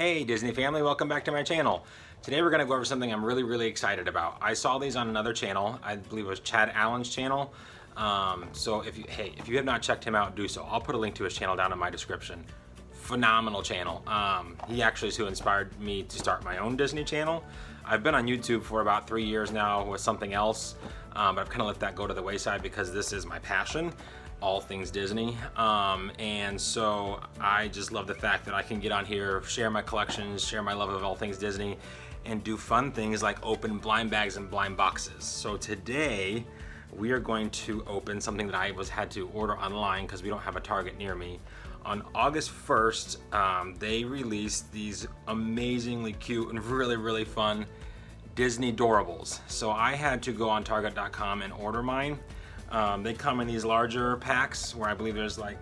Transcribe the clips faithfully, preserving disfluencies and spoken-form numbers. Hey Disney family, welcome back to my channel. Today we're gonna go over something I'm really, really excited about. I saw these on another channel, I believe it was Chad Allen's channel. Um, so if you, hey, if you have not checked him out, do so. I'll put a link to his channel down in my description. Phenomenal channel. Um, he actually is who inspired me to start my own Disney channel. I've been on YouTube for about three years now with something else, um, but I've kind of let that go to the wayside because this is my passion, all things Disney. Um, and so I just love the fact that I can get on here, share my collections, share my love of all things Disney, and do fun things like open blind bags and blind boxes. So today, we are going to open something that I was had to order online because we don't have a Target near me. On August first, um, they released these amazingly cute and really, really fun Disney Doorables. So I had to go on Target dot com and order mine. Um, they come in these larger packs where I believe there's like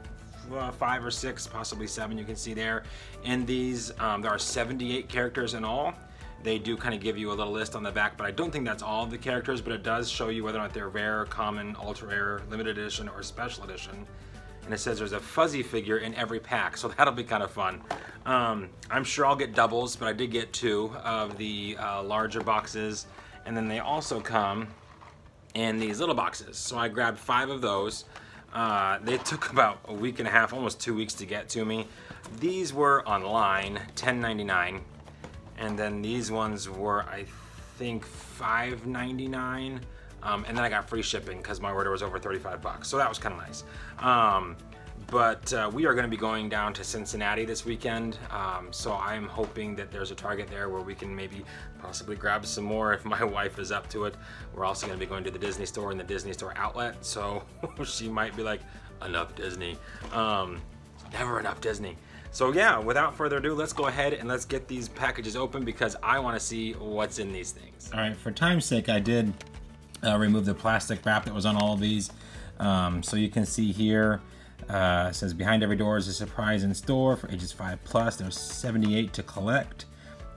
five or six, possibly seven, you can see there. In these, um, there are seventy-eight characters in all. They do kind of give you a little list on the back, but I don't think that's all of the characters, but it does show you whether or not they're rare, common, ultra rare, limited edition, or special edition. And it says there's a fuzzy figure in every pack, so that'll be kind of fun. Um, I'm sure I'll get doubles, but I did get two of the uh, larger boxes. And then they also come in these little boxes. So I grabbed five of those. Uh, they took about a week and a half, almost two weeks to get to me. These were online, ten ninety-nine. And then these ones were, I think, five ninety-nine. Um, and then I got free shipping because my order was over thirty-five bucks. So that was kind of nice. Um, but uh, we are gonna be going down to Cincinnati this weekend. Um, so I'm hoping that there's a Target there where we can maybe possibly grab some more if my wife is up to it. We're also gonna be going to the Disney store and the Disney store outlet. So she might be like, enough Disney. Um, never enough Disney. So yeah, without further ado, let's go ahead and let's get these packages open because I want to see what's in these things. All right, for time's sake, I did uh, remove the plastic wrap that was on all of these. Um, so you can see here, uh, it says behind every door is a surprise in store for ages five plus. There's seventy-eight to collect.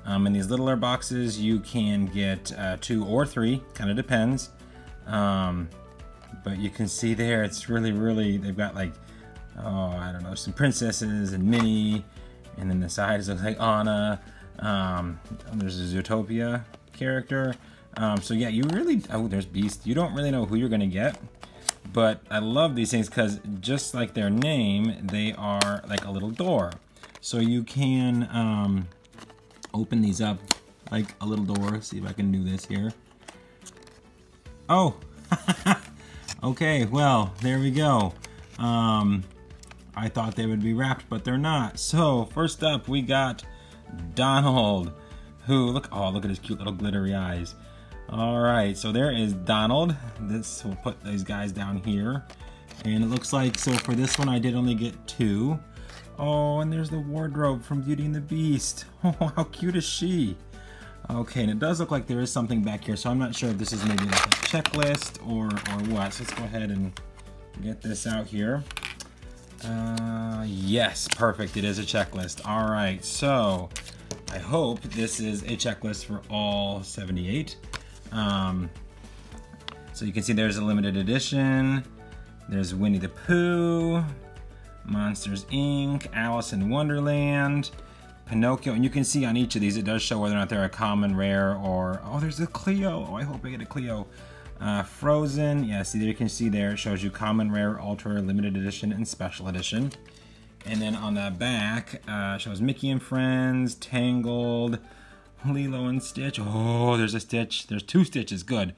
Um, in these littler boxes, you can get uh, two or three, kind of depends. Um, but you can see there, it's really, really, they've got like, oh, I don't know, some princesses and Minnie, and then the sides look like Anna. Um, there's a Zootopia character. Um, so yeah, you really, oh, there's Beast. You don't really know who you're gonna get, but I love these things because just like their name, they are like a little door. So you can um, open these up like a little door. Let's see if I can do this here. Oh, okay, well, there we go. Um, I thought they would be wrapped, but they're not. So first up, we got Donald, who look, oh, look at his cute little glittery eyes. All right, so there is Donald. This will put these guys down here, and it looks like, so for this one, I did only get two. Oh, and there's the wardrobe from Beauty and the Beast. Oh, how cute is she? Okay, and it does look like there is something back here, so I'm not sure if this is maybe like a checklist or, or what. So let's go ahead and get this out here. Uh, yes, perfect, it is a checklist. All right, so I hope this is a checklist for all seventy-eight. Um, so you can see there's a limited edition, there's Winnie the Pooh, Monsters, Incorporated, Alice in Wonderland, Pinocchio, and you can see on each of these, it does show whether or not they're a common, rare, or, oh, there's a Cleo, oh, I hope I get a Cleo. Uh, Frozen, yeah, see there you can see there, it shows you common, rare, ultra, limited edition, and special edition. And then on the back, uh, shows Mickey and Friends, Tangled, Lilo and Stitch, oh, there's a Stitch, there's two Stitches, good.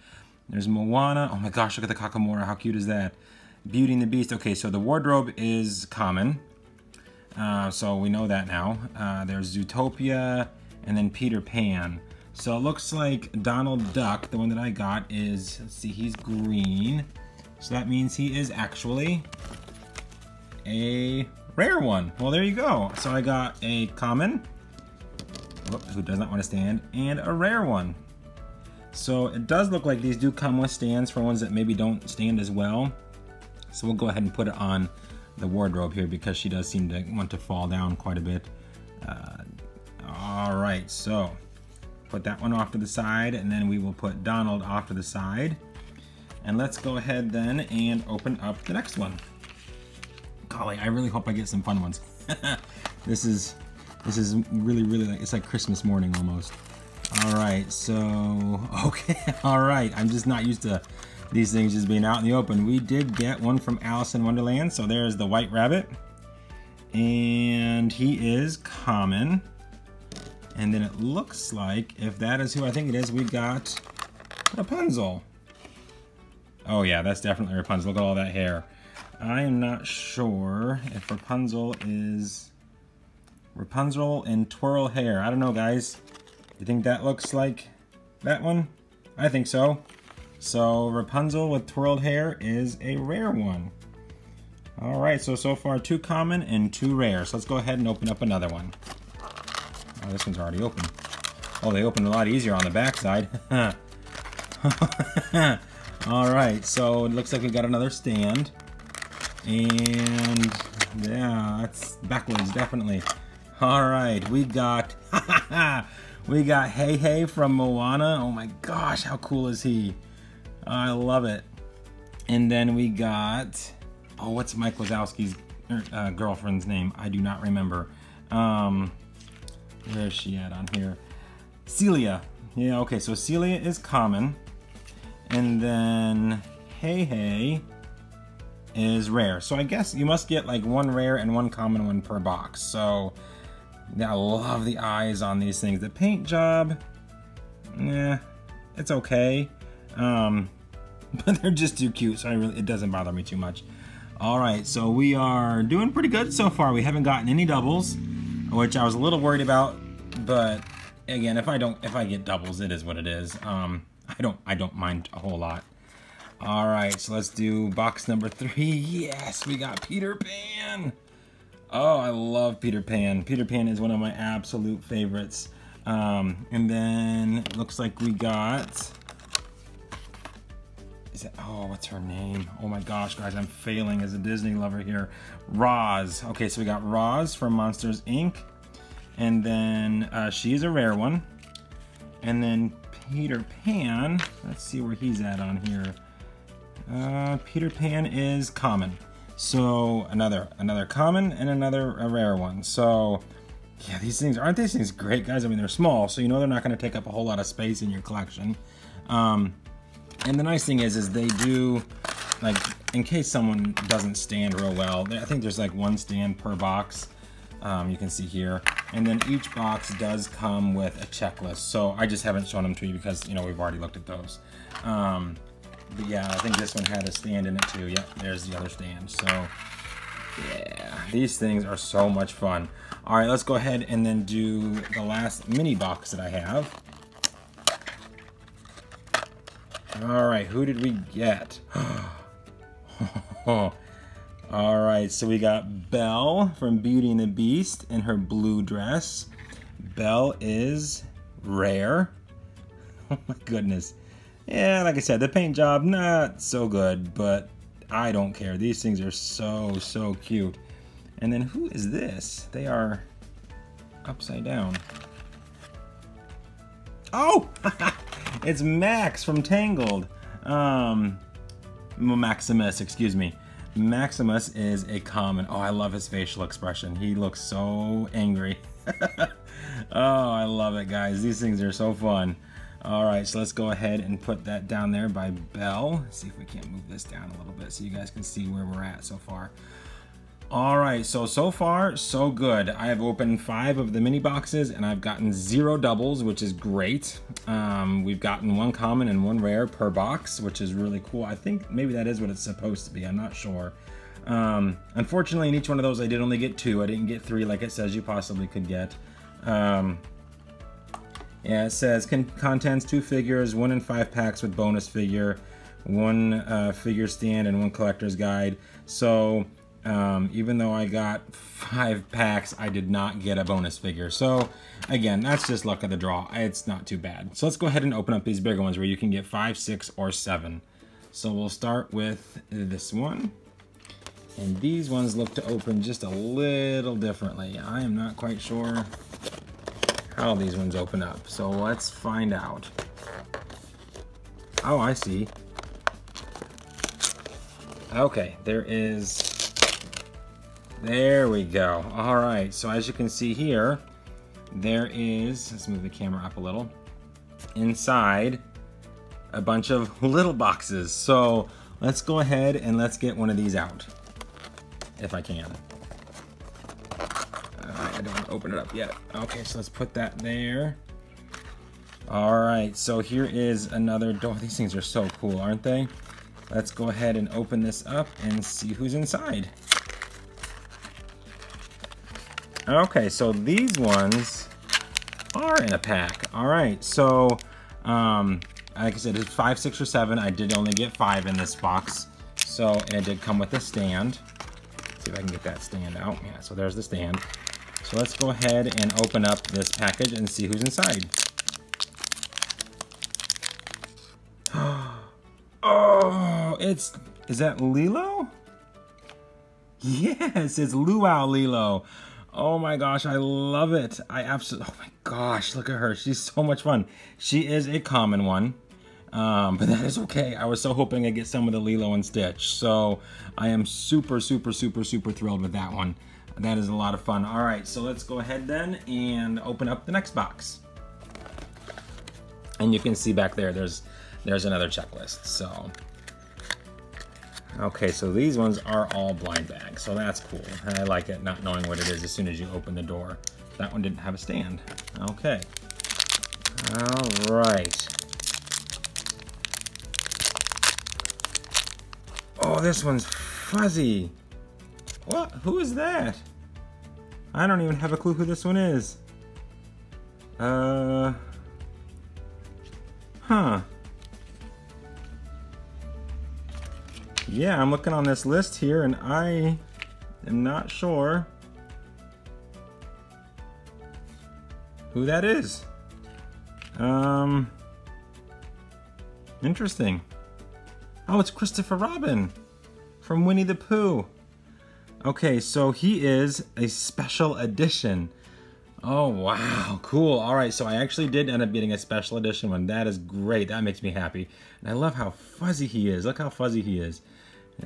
There's Moana, oh my gosh, look at the Kakamora, how cute is that? Beauty and the Beast, okay, so the wardrobe is common, uh, so we know that now. Uh, there's Zootopia, and then Peter Pan. So it looks like Donald Duck, the one that I got is, let's see, he's green. So that means he is actually a rare one. Well, there you go. So I got a common, who does not want to stand, and a rare one. So it does look like these do come with stands for ones that maybe don't stand as well. So we'll go ahead and put it on the wardrobe here because she does seem to want to fall down quite a bit. Uh, all right, so. Put that one off to the side, and then we will put Donald off to the side. And let's go ahead then and open up the next one. Golly, I really hope I get some fun ones. This is This is really, really like, it's like Christmas morning almost. All right, so, okay, all right. I'm just not used to these things just being out in the open. We did get one from Alice in Wonderland. So there's the white rabbit. And he is common. And then it looks like, if that is who I think it is, we got Rapunzel. Oh yeah, that's definitely Rapunzel. Look at all that hair. I am not sure if Rapunzel is... Rapunzel and twirl hair. I don't know, guys. You think that looks like that one? I think so. So Rapunzel with twirled hair is a rare one. All right, so, so far two common and two rare. So let's go ahead and open up another one. Oh, this one's already open. Oh, they opened a lot easier on the backside. All right, so it looks like we got another stand. And yeah, that's backwards, definitely. All right, we got, we got Heihei from Moana. Oh my gosh, how cool is he? I love it. And then we got, oh, what's Mike Wazowski's uh, girlfriend's name? I do not remember. Um, where is she at on here? Celia. Yeah, okay, so Celia is common. And then Heihei is rare. So I guess you must get like one rare and one common one per box. So yeah, I love the eyes on these things. The paint job, yeah, it's okay. Um, but they're just too cute, so I really, it doesn't bother me too much. All right, so we are doing pretty good so far. We haven't gotten any doubles, which I was a little worried about. But again, if I don't, if I get doubles, it is what it is. Um, I don't, I don't mind a whole lot. All right, so let's do box number three. Yes, we got Peter Pan. Oh, I love Peter Pan. Peter Pan is one of my absolute favorites. Um, and then looks like we got, is it, oh, what's her name? Oh my gosh, guys, I'm failing as a Disney lover here. Roz. Okay, so we got Roz from Monsters, Incorporated. And then uh, she's a rare one. And then Peter Pan, let's see where he's at on here. Uh, Peter Pan is common, so another another common and another a rare one. So yeah, these things aren't these things great, guys? I mean, they're small, so you know they're not going to take up a whole lot of space in your collection. Um, and the nice thing is, is they do, like, in case someone doesn't stand real well. I think there's like one stand per box. Um, you can see here, and then each box does come with a checklist. So I just haven't shown them to you because you know we've already looked at those. Um, But yeah, I think this one had a stand in it too. Yep, there's the other stand. So yeah, these things are so much fun. All right, let's go ahead and then do the last mini box that I have. All right, who did we get? All right, so we got Belle from Beauty and the Beast in her blue dress. Belle is rare. Oh my goodness. Yeah, like I said, the paint job, not so good, but I don't care. These things are so, so cute. And then who is this? They are upside down. Oh, it's Max from Tangled. Um, Maximus, excuse me. Maximus is a common. Oh, I love his facial expression. He looks so angry. Oh, I love it, guys. These things are so fun. All right, so let's go ahead and put that down there by Belle. See if we can't move this down a little bit so you guys can see where we're at so far. All right, so, so far, so good. I have opened five of the mini boxes and I've gotten zero doubles, which is great. Um, we've gotten one common and one rare per box, which is really cool. I think maybe that is what it's supposed to be, I'm not sure. Um, unfortunately, in each one of those, I did only get two. I didn't get three like it says you possibly could get. Um, Yeah, it says, con contents, two figures, one in five packs with bonus figure, one uh, figure stand, and one collector's guide. So, um, even though I got five packs, I did not get a bonus figure. So, again, that's just luck of the draw. It's not too bad. So, let's go ahead and open up these bigger ones where you can get five, six, or seven. So, we'll start with this one. And these ones look to open just a little differently. I am not quite sure how these ones open up, so let's find out. Oh, I see. Okay, there is, there we go. All right, so as you can see here, there is, let's move the camera up a little, inside a bunch of little boxes. So let's go ahead and let's get one of these out, if I can. Uh, I don't want to open it up yet. Okay, so let's put that there. All right, so here is another door. These things are so cool, aren't they? Let's go ahead and open this up and see who's inside. Okay, so these ones are in a pack. All right, so um, like I said, it's five, six, or seven. I did only get five in this box. So, and it did come with a stand. Let's see if I can get that stand out. Yeah, so there's the stand. So let's go ahead and open up this package and see who's inside. Oh, it's, is that Lilo? Yes, it's Luau Lilo. Oh my gosh, I love it. I absolutely, oh my gosh, look at her. She's so much fun. She is a common one, um, but that is okay. I was so hoping I'd get some of the Lilo and Stitch. So I am super, super, super, super thrilled with that one. That is a lot of fun. All right, so let's go ahead then and open up the next box. And you can see back there, there's, there's another checklist, so. Okay, so these ones are all blind bags, so that's cool. I like it, not knowing what it is as soon as you open the door. That one didn't have a stand. Okay. All right. Oh, this one's fuzzy. What? Who is that? I don't even have a clue who this one is. Uh. Huh. Yeah, I'm looking on this list here and I am not sure who that is. Um, interesting. Oh, it's Christopher Robin from Winnie the Pooh. Okay, so he is a special edition. Oh, wow, cool. All right, so I actually did end up getting a special edition one. That is great, that makes me happy. And I love how fuzzy he is. Look how fuzzy he is.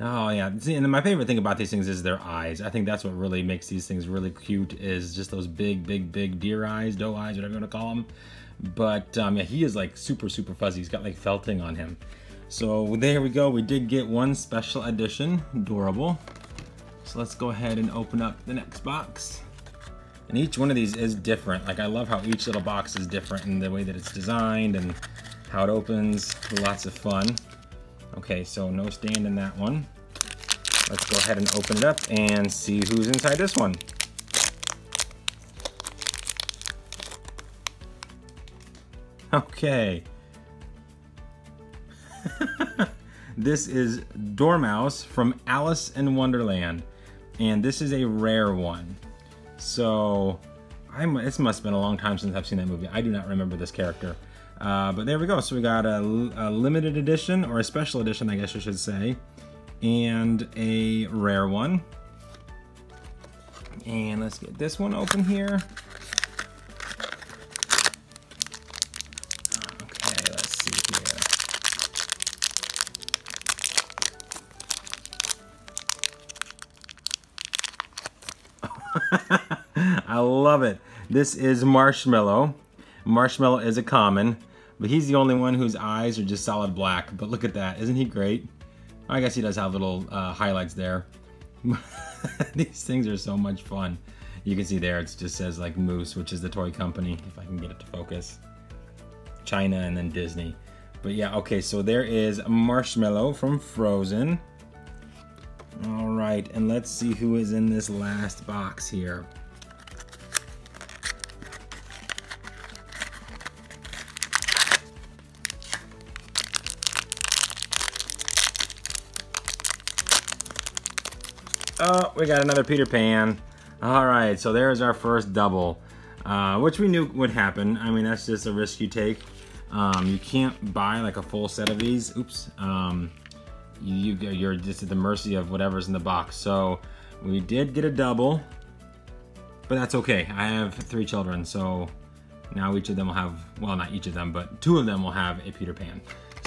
Oh yeah, see, and my favorite thing about these things is their eyes. I think that's what really makes these things really cute is just those big, big, big deer eyes, doe eyes, whatever you want to call them. But um, yeah, he is like super, super fuzzy. He's got like felting on him. So there we go, we did get one special edition, Doorable. So let's go ahead and open up the next box. And each one of these is different. Like I love how each little box is different in the way that it's designed and how it opens, lots of fun. Okay, so no stand in that one. Let's go ahead and open it up and see who's inside this one. Okay. This is Dormouse from Alice in Wonderland. And this is a rare one. So, I'm, this must have been a long time since I've seen that movie. I do not remember this character. Uh, but there we go. So we got a, a limited edition, or a special edition, I guess you should say. And a rare one. And let's get this one open here. Okay, let's see here. I love it. This is Marshmallow. Marshmallow is a common, but he's the only one whose eyes are just solid black. But look at that. Isn't he great? I guess he does have little uh, highlights there. These things are so much fun. You can see there it just says like Moose, which is the toy company, if I can get it to focus. China and then Disney. But yeah, okay, so there is Marshmallow from Frozen. All right, and let's see who is in this last box here. Oh, we got another Peter Pan. All right, so there's our first double, uh, which we knew would happen. I mean, that's just a risk you take. Um, you can't buy like a full set of these. Oops. Um, You, you're just at the mercy of whatever's in the box. So we did get a double, but that's okay. I have three children, so now each of them will have, well, not each of them, but two of them will have a Peter Pan.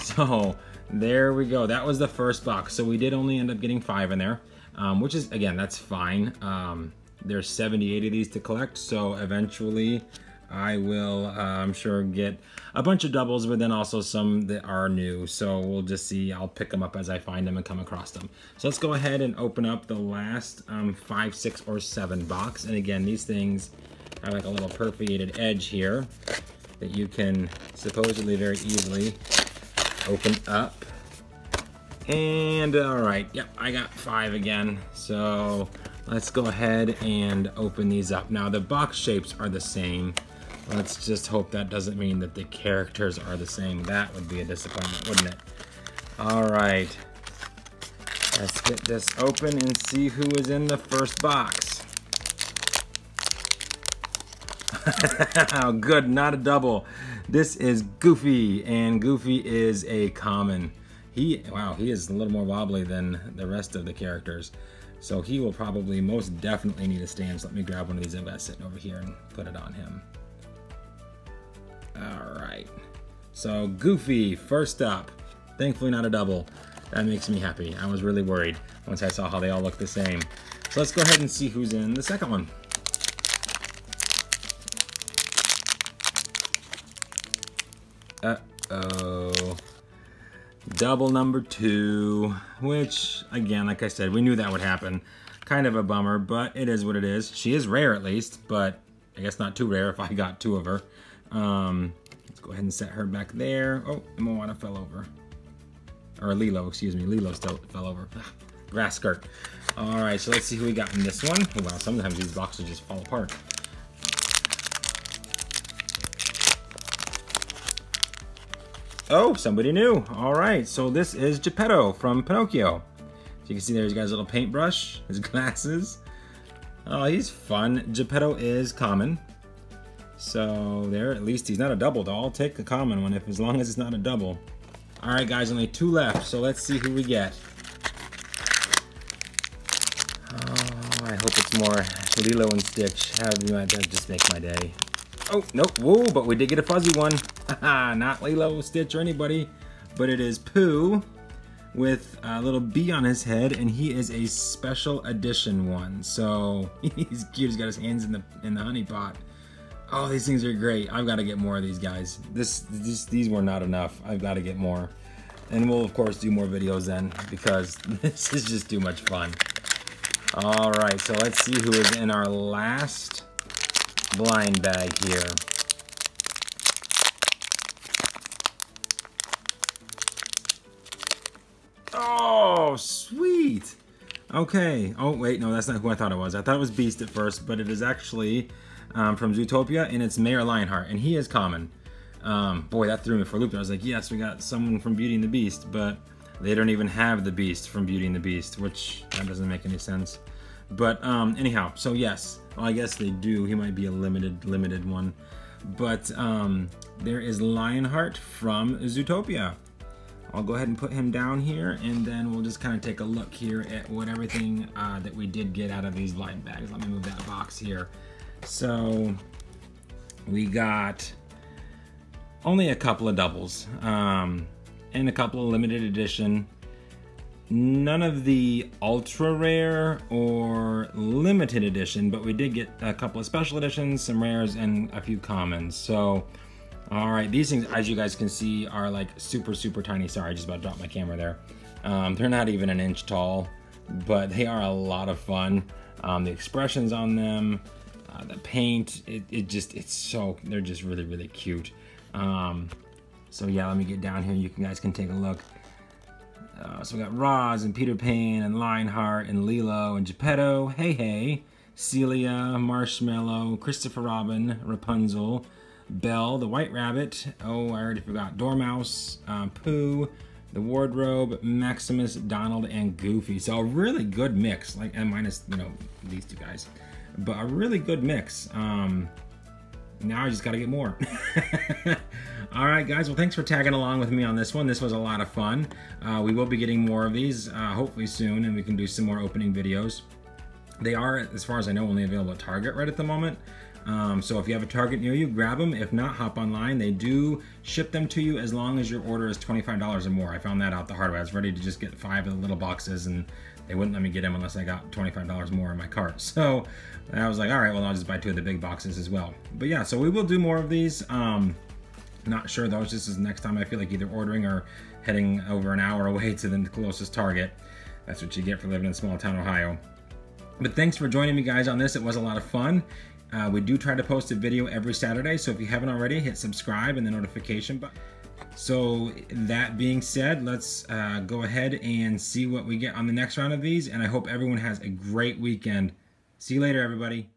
So there we go. That was the first box. So we did only end up getting five in there, um, which is, again, that's fine. Um, there's seventy-eight of these to collect, so eventually I will, uh, I'm sure, get a bunch of doubles, but then also some that are new. So we'll just see. I'll pick them up as I find them and come across them. So let's go ahead and open up the last um, five, six, or seven box. And again, these things are like a little perforated edge here that you can supposedly very easily open up. And all right, yep, I got five again. So let's go ahead and open these up. Now the box shapes are the same. Let's just hope that doesn't mean that the characters are the same. That would be a disappointment, wouldn't it? All right, let's get this open and see who is in the first box. Oh, good, not a double. This is Goofy, and Goofy is a common. He, wow, he is a little more wobbly than the rest of the characters. So he will probably most definitely need a stand. So let me grab one of these I've got sitting over here and put it on him. All right. So Goofy, first up. Thankfully not a double. That makes me happy. I was really worried once I saw how they all look the same. So let's go ahead and see who's in the second one. Uh-oh. Double number two, which again, like I said, we knew that would happen. Kind of a bummer, but it is what it is. She is rare at least, but I guess not too rare if I got two of her. Um, let's go ahead and set her back there. Oh, Moana fell over. Or Lilo, excuse me, Lilo still fell over. Grass skirt. All right, so let's see who we got in this one. Oh, wow, sometimes these boxes just fall apart. Oh, somebody new. All right, so this is Geppetto from Pinocchio. So you can see there he's got his little paintbrush, his glasses. Oh, he's fun. Geppetto is common. So there, at least he's not a double doll. I'll take the common one if, as long as it's not a double. All right, guys, only two left. So let's see who we get. Oh, I hope it's more Lilo and Stitch. That just makes my day. Oh, nope, whoa, but we did get a fuzzy one. Not Lilo, Stitch, or anybody, but it is Pooh with a little bee on his head, and he is a special edition one. So he's cute, he's got his hands in the in the honey pot. Oh, these things are great. I've got to get more of these guys. This, this these were not enough. I've got to get more. And we'll of course do more videos then, because this is just too much fun. All right, so let's see who is in our last blind bag here. Oh, sweet. Okay. Oh, wait, no, that's not who I thought it was. I thought it was Beast at first, but it is actually um, from Zootopia, and it's Mayor Lionheart, and he is common. Um, boy, that threw me for a loop. I was like, yes, we got someone from Beauty and the Beast, but they don't even have the Beast from Beauty and the Beast, which that doesn't make any sense. But um, anyhow, so yes, well, I guess they do. He might be a limited, limited one. But um, there is Lionheart from Zootopia. I'll go ahead and put him down here, and then we'll just kind of take a look here at what everything uh, that we did get out of these blind bags. Let me move that box here. So we got only a couple of doubles um, and a couple of limited edition. None of the ultra rare or limited edition, but we did get a couple of special editions, some rares, and a few commons. So, all right, these things, as you guys can see, are like super, super tiny. Sorry, I just about dropped my camera there. Um, they're not even an inch tall, but they are a lot of fun. Um, the expressions on them, uh, the paint, it, it just, it's so, they're just really, really cute. Um, so yeah, let me get down here. You guys can take a look. Uh, so we got Roz and Peter Pan and Lionheart and Lilo and Geppetto, Heihei, Celia, Marshmallow, Christopher Robin, Rapunzel, Belle, the White Rabbit, oh, I already forgot, Dormouse, uh, Pooh, the Wardrobe, Maximus, Donald, and Goofy. So a really good mix, like, and minus, you know, these two guys, but a really good mix. Um, now I just got to get more. All right, guys, well, thanks for tagging along with me on this one. This was a lot of fun. Uh, we will be getting more of these uh, hopefully soon, and we can do some more opening videos. They are, as far as I know, only available at Target right at the moment. Um, so if you have a Target near you, grab them. If not, hop online. They do ship them to you as long as your order is twenty-five dollars or more. I found that out the hard way. I was ready to just get five of the little boxes, and They wouldn't let me get them unless I got twenty-five dollars more in my cart. So I was like, all right, well, I'll just buy two of the big boxes as well. But yeah, so we will do more of these. Um, not sure though, this is next time I feel like either ordering or heading over an hour away to the closest Target. That's what you get for living in small town Ohio. But thanks for joining me guys on this. It was a lot of fun. Uh, we do try to post a video every Saturday, so if you haven't already, hit subscribe and the notification button. So that being said, let's uh, go ahead and see what we get on the next round of these, and I hope everyone has a great weekend. See you later, everybody.